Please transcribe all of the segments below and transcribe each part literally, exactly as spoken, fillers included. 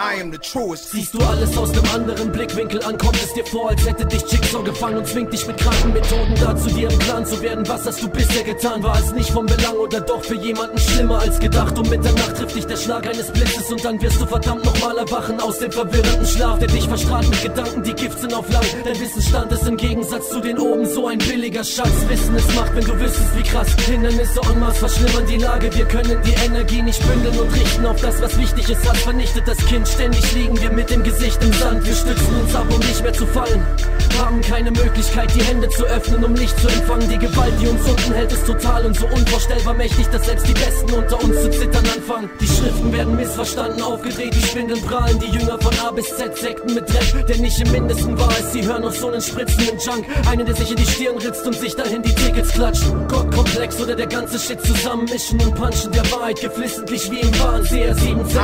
I am the truest. Siehst du alles aus einem anderen Blickwinkel an, kommt es dir vor, als hätte dich Jigsaw gefangen und zwingt dich mit kranken Methoden dazu, dir im Plan zu werden. Was hast du bisher getan? War es nicht vom Belang oder doch für jemanden schlimmer als gedacht? Um Mitternacht trifft dich der Schlag eines Blitzes und dann wirst du verdammt nochmal erwachen aus dem verwirrenden Schlaf, der dich verstrahlt mit Gedanken, die Gift sind auf Lang. Dein Wissensstand ist im Gegensatz zu den oben so ein billiger Schatz. Wissen es macht, wenn du wüsstest, wie krass Hindernisse en masse verschlimmern die Lage. Wir können die Energie nicht bündeln und richten auf das, was wichtig ist. Hat vernichtet das Kind. Ständig liegen wir mit dem Gesicht im Sand. Wir stützen uns ab, um nicht mehr zu fallen. Haben keine Möglichkeit, die Hände zu öffnen, um Licht zu empfangen. Die Gewalt, die uns unten hält, ist total und so unvorstellbar mächtig, dass selbst die Besten unter uns zu zittern anfangen. Die Schriften werden missverstanden, aufgedreht, die Schwindeln prahlen. Die Jünger von A bis Z sekten mit Dreck, der nicht im Mindesten war es. Sie hören auf so einen spritzenden Junk, einen, der sich in die Stirn ritzt und sich dahin die Tickets klatscht. Gottkomplex oder der ganze Shit zusammenmischen und punchen der Wahrheit geflissentlich wie im Wahn. C R sieben Z.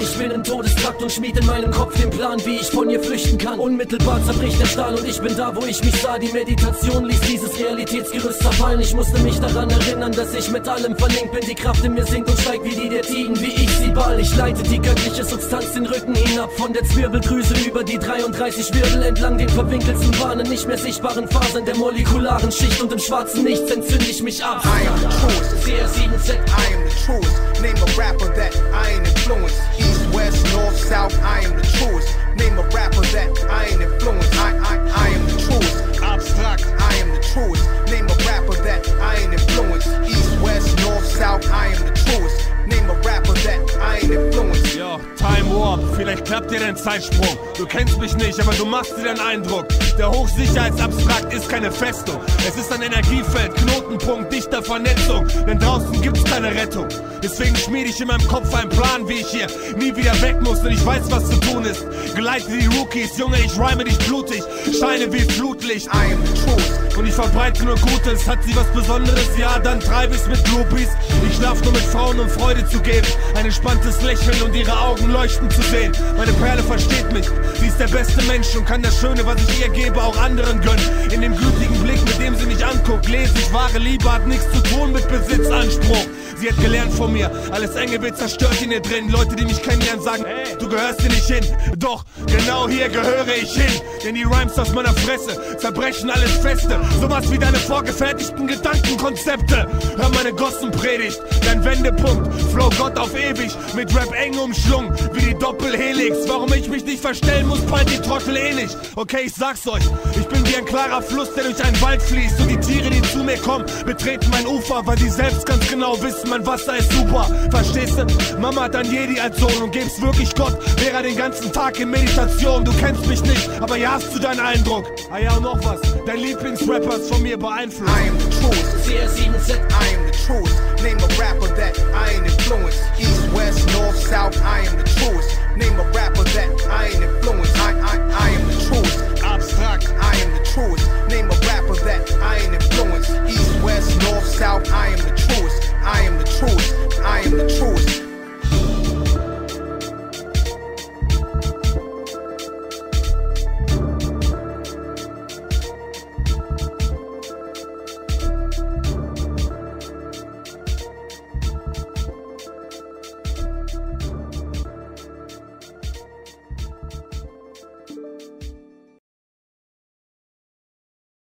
Ich bin im Tod und schmied in meinem Kopf den Plan, wie ich von ihr flüchten kann. Unmittelbar zerbricht der Stahl und ich bin da, wo ich mich sah. Die Meditation ließ dieses Realitätsgerüst zerfallen. Ich musste mich daran erinnern, dass ich mit allem verlinkt bin. Die Kraft in mir sinkt und steigt wie die der Ziegen, wie ich sie ball. Ich leite die göttliche Substanz den Rücken hinab, von der Zwirbeldrüse über die dreiunddreißig Wirbel entlang den verwinkelten Bahnen, nicht mehr sichtbaren Fasern der molekularen Schicht, und im schwarzen Nichts entzünde ich mich ab. I am the truth. C R sieben Z. I am the truth. Name a rapper that I ain't influenced. East, West, North, South, I am the truest. Name a rapper that I ain't influenced. I, I, I am the truest. Abstract. I am the truest. Name a rapper that I ain't influenced. East, West, North, South, I am the truest. Name a rapper that I ain't influenced. Yo, Time Warp, vielleicht klappt dir dein Zeitsprung. Du kennst mich nicht, aber du machst dir den Eindruck. Der Hochsicherheitsabstrakt ist keine Festung. Es ist ein Energiefeld, Knotenpunkt dichter Vernetzung. Denn draußen gibt's keine Rettung. Deswegen schmiede ich in meinem Kopf einen Plan, wie ich hier nie wieder weg muss. Und ich weiß, was zu tun ist. Geleite die Rookies, Junge, ich reime dich blutig. Scheine wie Flutlicht. I am the truth. Und ich verbreite nur Gutes. Hat sie was Besonderes? Ja, dann treibe ich's mit Groupies. Ich schlaf nur mit Frauen, um Freude zu geben. Ein entspanntes Lächeln und ihre Augen leuchten zu sehen. Meine Perle versteht mich. Sie ist der beste Mensch und kann das Schöne, was ich ihr gebe, auch anderen gönnen. In dem gütigen Blick, mit dem sie mich anguckt, lese ich, wahre Liebe hat nichts zu tun mit Besitzanspruch. Sie hat gelernt von mir, alles Enge wird zerstört in ihr drin. Leute, die mich kennenlernen, sagen, hey, du gehörst hier nicht hin. Doch, genau hier gehöre ich hin. Denn die Rhymes aus meiner Fresse zerbrechen alles Feste. Sowas wie deine vorgefertigten Gedankenkonzepte. Hör meine Gossenpredigt, dein Wendepunkt. Flow Gott auf ewig, mit Rap eng umschlungen, wie die Doppelhelix. Warum ich mich nicht verstellen muss, bald die Trottel eh nicht. Okay, ich sag's euch, ich bin wie ein klarer Fluss, der durch einen Wald fließt. Und die Tiere, die zu mir kommen, betreten mein Ufer, weil sie selbst ganz genau wissen, mein Wasser ist super, verstehst du? Mama hat einen Jedi als Sohn und gibt's wirklich Gott, wäre er den ganzen Tag in Meditation. Du kennst mich nicht, aber hier hast du deinen Eindruck. Ah ja, und noch was, dein Lieblingsrapper ist von mir beeinflusst. I am the truth. C R sieben Z. I am the truth. Name a rapper that